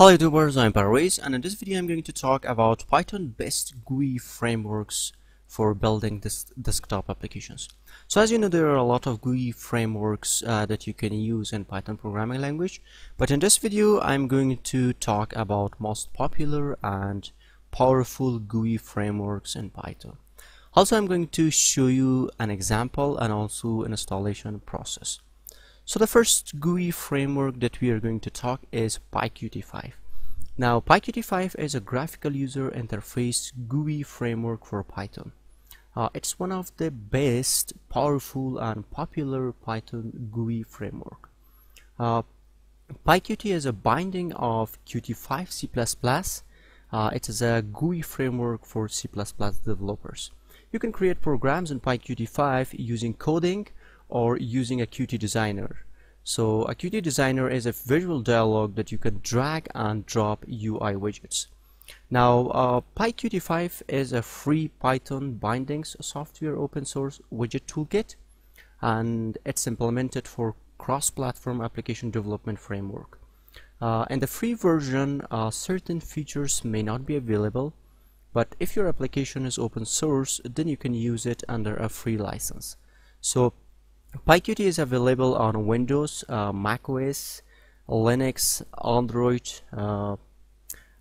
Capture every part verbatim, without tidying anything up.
Hello YouTubers, I'm Parwiz, and in this video I'm going to talk about Python best G U I frameworks for building this desktop applications. So as you know, there are a lot of G U I frameworks uh, that you can use in Python programming language, but in this video I'm going to talk about most popular and powerful G U I frameworks in Python. Also, I'm going to show you an example and also an installation process. So the first G U I framework that we are going to talk is PyQt five. Now PyQt five is a graphical user interface G U I framework for Python. Uh, it's one of the best, powerful and popular Python G U I framework. Uh, PyQt is a binding of Qt five C plus plus. Uh, it is a G U I framework for C plus plus developers. You can create programs in PyQt five using coding or using a Qt Designer. So a Qt Designer is a visual dialog that you can drag and drop U I widgets. Now uh, PyQt five is a free Python bindings software open source widget toolkit, and it's implemented for cross-platform application development framework. Uh, in the free version, uh, certain features may not be available, but if your application is open source, then you can use it under a free license. So PyQt is available on Windows, uh, macOS, Linux, Android, uh,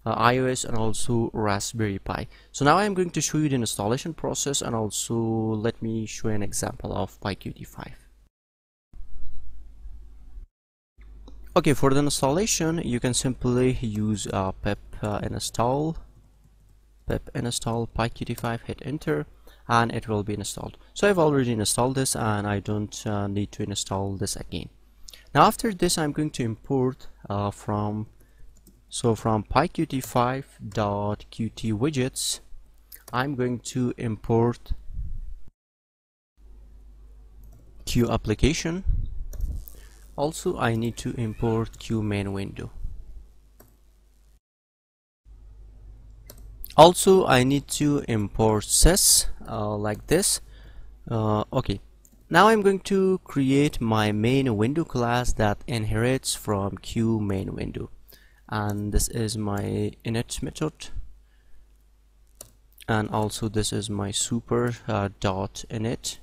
uh, iOS, and also Raspberry Pi. So now I'm going to show you the installation process, and also let me show you an example of PyQt five. Okay, for the installation, you can simply use uh, pip uh, install, pip install PyQt five, hit enter, and it will be installed. So I've already installed this and I don't uh, need to install this again. Now after this, I'm going to import uh, from so from pyqt five dot qtwidgets, I'm going to import QApplication. Also, I need to import QMainWindow. Also, I need to import sys uh, like this. Uh, okay, now I'm going to create my main window class that inherits from QMainWindow, and this is my init method, and also this is my super uh, dot init.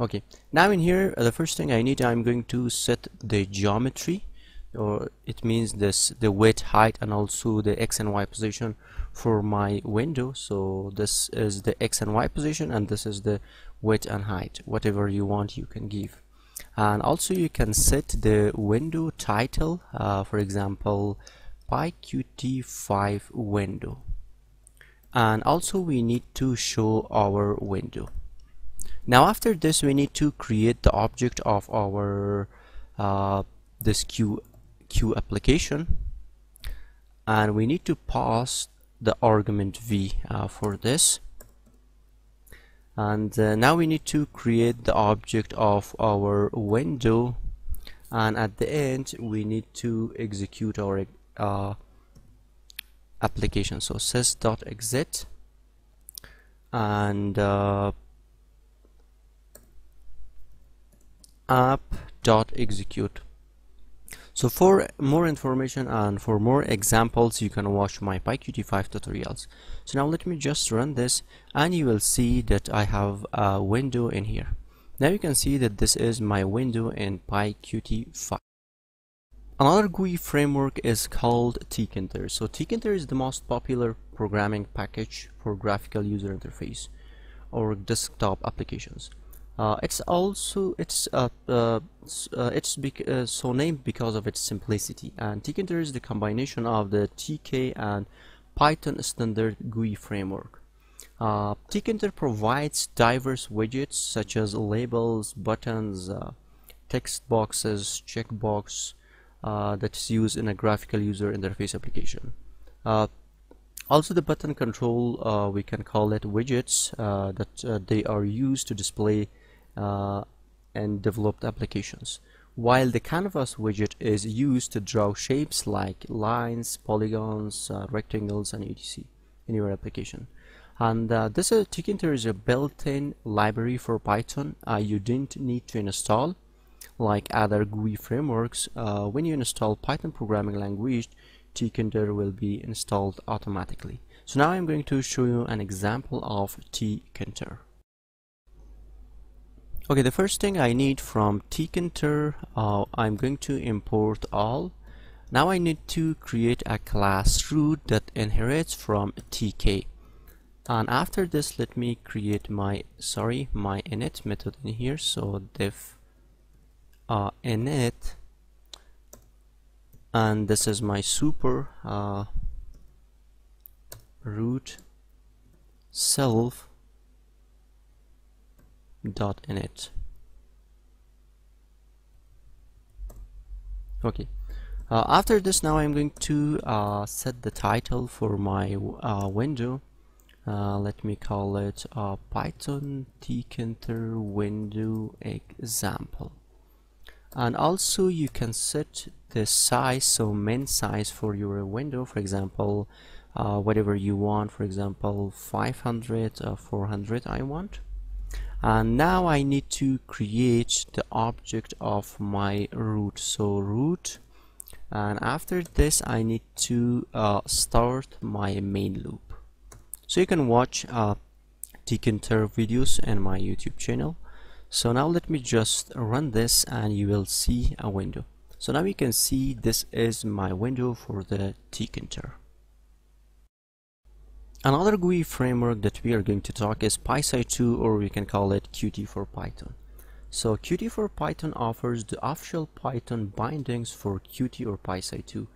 Okay, now in here, the first thing I need, I'm going to set the geometry, or it means this the width, height, and also the x and y position for my window. So this is the x and y position, and this is the width and height. Whatever you want, you can give. And also you can set the window title, uh, for example PyQt five window. And also we need to show our window. Now after this, we need to create the object of our uh, this Q Q application, and we need to pass the argument v uh, for this. And uh, now we need to create the object of our window, and at the end we need to execute our uh, application. So sys.exit, and uh, app.execute. So for more information and for more examples, you can watch my PyQt five tutorials. So now let me just run this, and you will see that I have a window in here. Now you can see that this is my window in PyQt five. Another G U I framework is called Tkinter. So Tkinter is the most popular programming package for graphical user interface or desktop applications. Uh, it's also it's uh, uh, it's uh, so named because of its simplicity. And Tkinter is the combination of the Tk and Python standard G U I framework. Uh, Tkinter provides diverse widgets such as labels, buttons, uh, text boxes, checkbox uh, that's used in a graphical user interface application. Uh, Also, the button control, uh, we can call it widgets, uh, that uh, they are used to display uh, and developed applications, while the canvas widget is used to draw shapes like lines, polygons, uh, rectangles, and et cetera in your application. And uh, this uh, Tkinter is a built-in library for Python. Uh, you didn't need to install. Like other G U I frameworks, uh, when you install Python programming language, Tkinter will be installed automatically. So now I'm going to show you an example of Tkinter. Okay, the first thing I need from Tkinter, uh, I'm going to import all. Now I need to create a class root that inherits from Tk. And after this, let me create my, sorry, my init method in here. So diff uh, init, and this is my super uh, root self dot init. Okay. Uh, after this, now I'm going to uh, set the title for my uh, window. Uh, let me call it uh, Python Tkinter window example. And also you can set the size, so min size for your window, for example, uh, whatever you want, for example five hundred or four hundred I want. And now I need to create the object of my root, so root, and after this I need to uh, start my main loop. So you can watch uh, Tkinter videos in my YouTube channel. So now let me just run this and you will see a window. So now you can see this is my window for the Tkinter. Another G U I framework that we are going to talk is PySide two, or we can call it Qt for Python. So Qt for Python offers the official Python bindings for Qt or PySide two,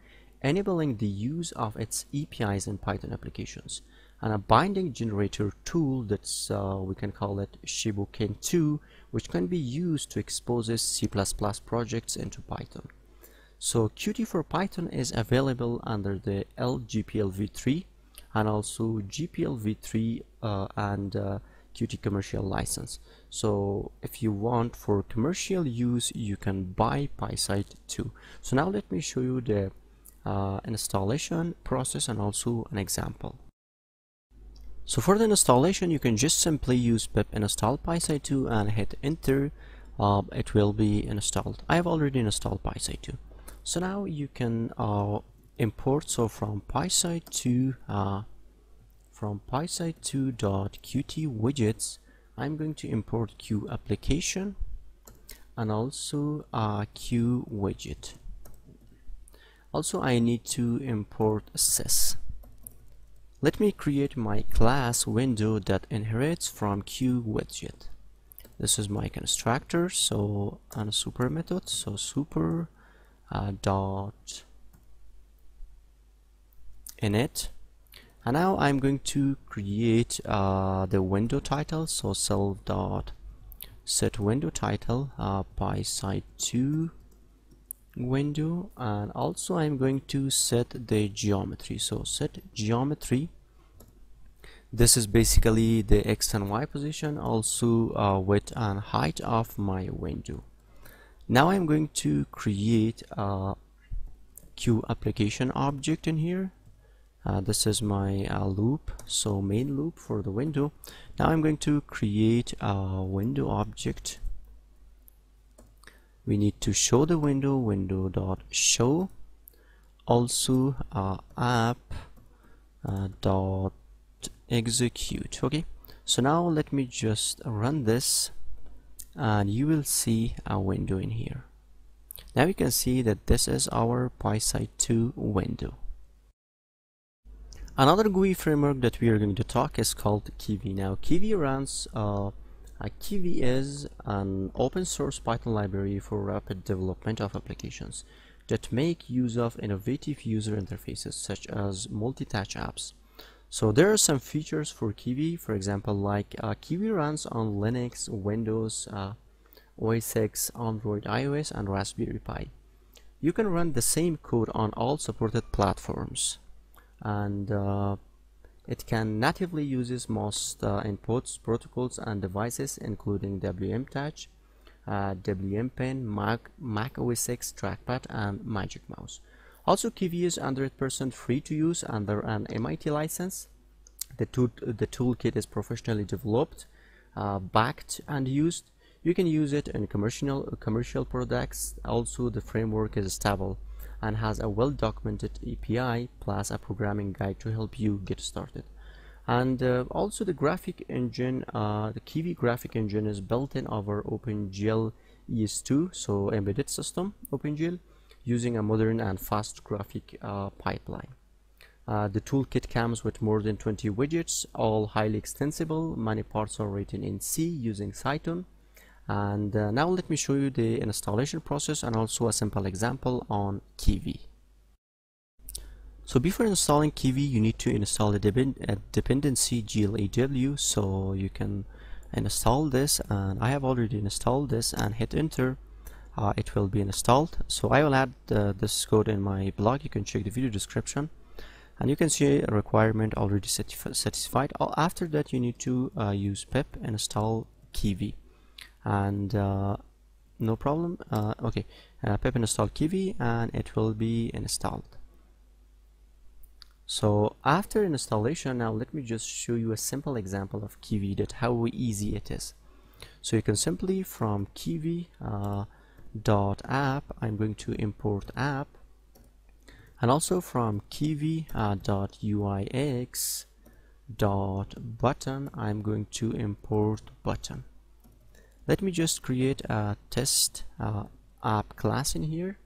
enabling the use of its A P Is in Python applications. And a binding generator tool that's uh, we can call it Shiboken two, which can be used to expose C plus plus projects into Python. So Qt for Python is available under the L G P L v three and also G P L v three uh, and uh, Qt commercial license. So if you want for commercial use, you can buy PySide two. So now let me show you the uh, installation process and also an example. So for the installation, you can just simply use pip install PySide two and hit enter. Uh, it will be installed. I have already installed PySide two. So now you can uh, import, so from PySide two, uh, from PySide two dot Qt widgets, I'm going to import QApplication and also uh, QWidget. Also, I need to import sys. Let me create my class window that inherits from QWidget. This is my constructor, so and a super method, so super uh, dot init. And now I'm going to create uh, the window title, so self dot set window title uh, PySide two window, and also I'm going to set the geometry, so set geometry. This is basically the x and y position, also uh, width and height of my window. Now I'm going to create a QApplication object in here. Uh, this is my uh, loop, so main loop for the window. Now I'm going to create a window object. We need to show the window, window.show, also uh, app uh, dot execute. Okay, so now let me just run this and you will see a window in here. Now you can see that this is our PySide two window. Another G U I framework that we are going to talk is called Kivy. Now Kivy runs uh, Uh, Kivy is an open source Python library for rapid development of applications that make use of innovative user interfaces such as multi-touch apps. So there are some features for Kivy, for example, like uh, Kivy runs on Linux, Windows, uh, O S X, Android, iOS, and Raspberry Pi. You can run the same code on all supported platforms, and uh, it can natively uses most uh, inputs, protocols, and devices, including W M Touch, uh, W M Pen, Mac, Mac O S X, Trackpad, and Magic Mouse. Also, Kivy is one hundred percent free to use under an M I T license. The, tool, the toolkit is professionally developed, uh, backed, and used. You can use it in commercial commercial products. Also, the framework is stable and has a well-documented A P I plus a programming guide to help you get started. And uh, also the graphic engine, uh, the Kivy graphic engine is built in over OpenGL E S two, so embedded system OpenGL, using a modern and fast graphic uh, pipeline. Uh, the toolkit comes with more than twenty widgets, all highly extensible. Many parts are written in C using Cython. And uh, now let me show you the installation process and also a simple example on Kivy. So before installing Kivy, you need to install the depend uh, dependency glaw, so you can install this, and I have already installed this, and hit enter. Uh, it will be installed. So I will add uh, this code in my blog. You can check the video description, and you can see a requirement already satisfied. After that, you need to uh, use pip and install Kivy. And uh, no problem. Uh, okay, uh, pip install Kivy, and it will be installed. So after installation, now let me just show you a simple example of Kivy, that how easy it is. So you can simply from Kivy uh, dot app, I'm going to import app, and also from Kivy uh, dot U I X dot button, I'm going to import button. Let me just create a test uh, app class in here,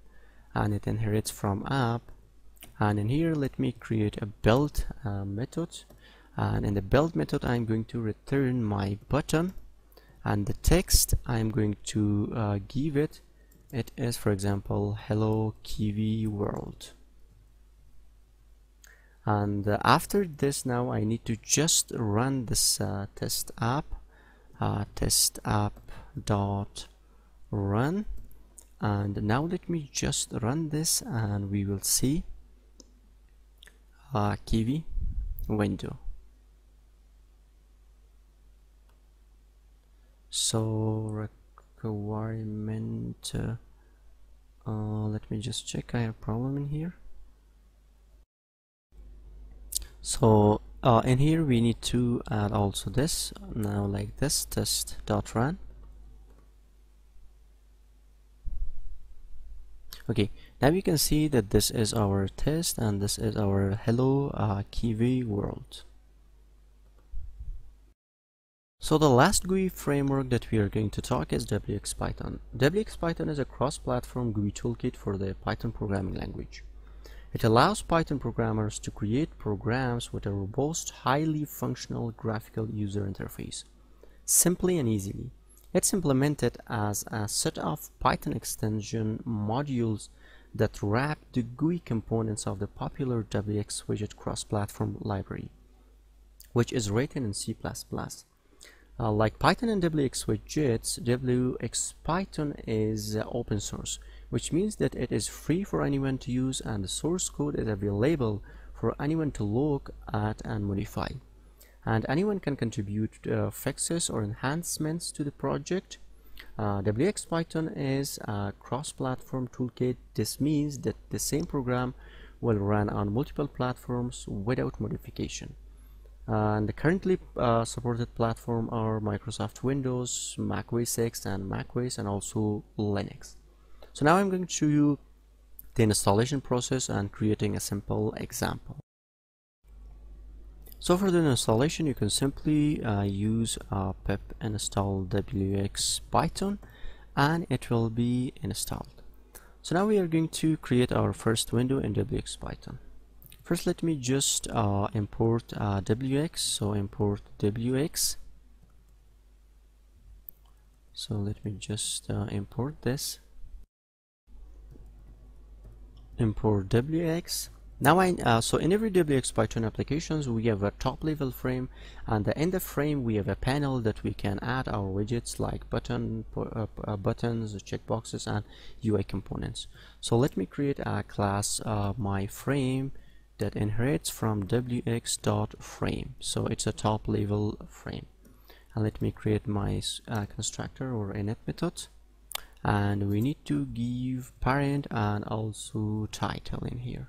and it inherits from app. And in here, let me create a build uh, method, and in the build method, I'm going to return my button, and the text I'm going to uh, give it. It is, for example, "Hello Kivy World." And uh, after this, now I need to just run this uh, test app. Uh, test app dot run, and now let me just run this, and we will see uh, Kivy window. So requirement, uh, uh, let me just check. I have a problem in here. So Uh, in here we need to add also this, now like this, test dot run. Okay, now you can see that this is our test, and this is our hello uh, Kivy world. So the last G U I framework that we are going to talk is wxPython. wxPython is a cross-platform G U I toolkit for the Python programming language. It allows Python programmers to create programs with a robust, highly functional graphical user interface, simply and easily. It's implemented as a set of Python extension modules that wrap the G U I components of the popular wxWidget cross-platform library, which is written in C plus plus. Uh, like Python and wxWidgets, wxPython is uh, open source, which means that it is free for anyone to use, and the source code is available for anyone to look at and modify. And anyone can contribute uh, fixes or enhancements to the project. Uh, wxPython is a cross-platform toolkit. This means that the same program will run on multiple platforms without modification. And the currently uh, supported platforms are Microsoft Windows, Mac O S X and macOS, and also Linux. So now I'm going to show you the installation process and creating a simple example. So for the installation, you can simply uh, use uh, pip install wxPython, and it will be installed. So now we are going to create our first window in wxPython. First, let me just uh, import uh, wx, so import wx. So let me just uh, import this. Import wx. Now I uh, so in every wxPython applications we have a top level frame, and in the frame we have a panel that we can add our widgets like button, uh, buttons, checkboxes, and U I components. So let me create a class uh, my frame that inherits from wx.Frame. So it's a top level frame, and let me create my uh, constructor or init method. And we need to give parent and also title in here,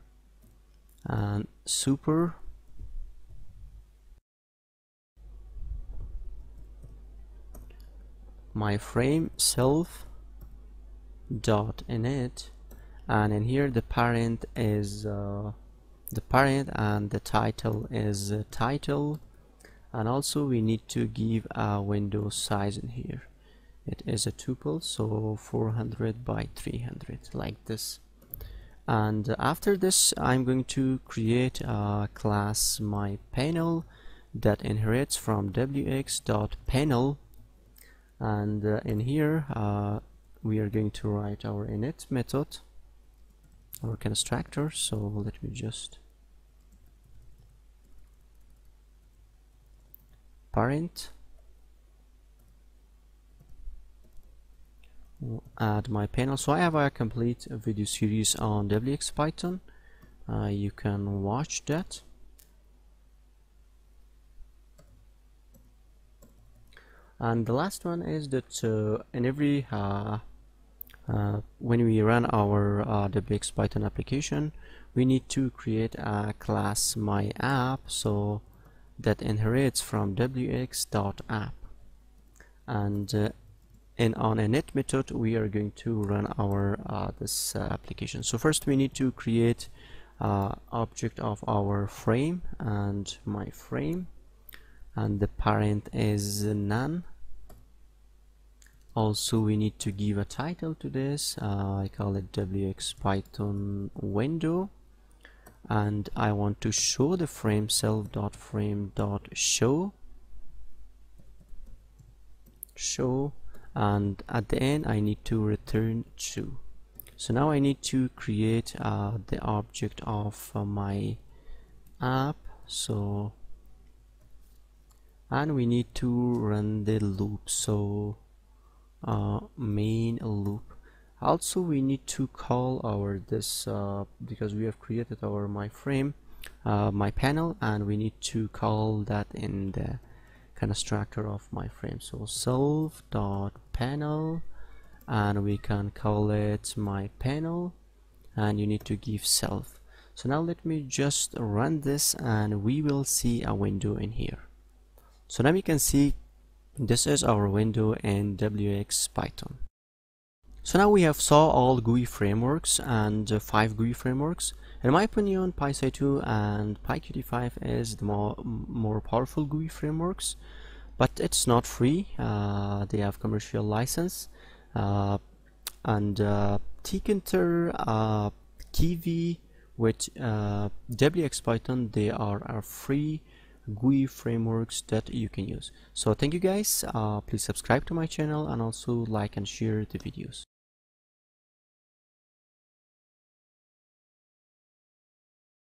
and super my frame self dot init, and in here the parent is uh, the parent and the title is uh, title, and also we need to give a window size in here. It is a tuple, so four hundred by three hundred, like this. And after this I'm going to create a class myPanel that inherits from wx.Panel, and uh, in here uh, we are going to write our init method or constructor. So let me just parent add my panel. So I have a complete video series on wxPython, uh, you can watch that. And the last one is that uh, in every uh, uh, when we run our uh, wxPython application, we need to create a class myApp, so that inherits from wx.App, and uh, And on init method we are going to run our uh, this uh, application. So first we need to create uh, object of our frame, and my frame, and the parent is none. Also we need to give a title to this. uh, I call it wxPython window, and I want to show the frame self.frame.show show and at the end I need to return true. So now I need to create uh, the object of uh, my app, so and we need to run the loop, so uh, main loop. Also we need to call our this uh, because we have created our my frame uh, my panel, and we need to call that in the constructor of my frame, so self dot panel, and we can call it my panel, and you need to give self. So now let me just run this and we will see a window in here. So now we can see this is our window in wxPython. So now we have saw all G U I frameworks and uh, five G U I frameworks. In my opinion, PySide two and PyQt five is the more, more powerful G U I frameworks, but it's not free. Uh, they have commercial license, uh, and uh, Tkinter, uh, Kivy, with uh, wxPython, they are, are free G U I frameworks that you can use. So thank you guys, uh, please subscribe to my channel and also like and share the videos.